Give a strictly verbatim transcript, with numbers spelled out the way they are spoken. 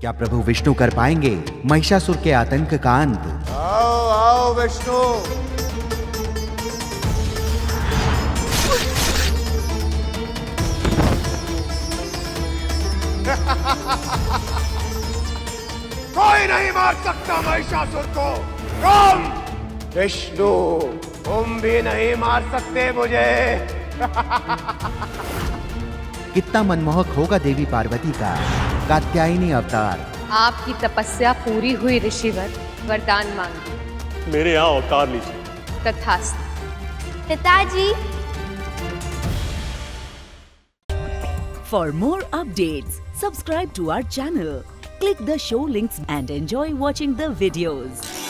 क्या प्रभु विष्णु कर पाएंगे महिषासुर के आतंक का अंत? आओ आओ विष्णु। कोई नहीं मार सकता महिषासुर को। कौन? विष्णु, तुम भी नहीं मार सकते मुझे। कितना मनमोहक होगा देवी पार्वती का कात्यायनी अवतार। आपकी तपस्या पूरी हुई ऋषिवर, वरदान मांगे। मेरे यहाँ अवतार लीजिए। तथास्तु। तताजी। For more updates, subscribe to our channel, click the show links and enjoy watching the videos.